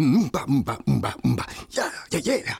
Mba, mba, mba, mba. Yeah, yeah, yeah.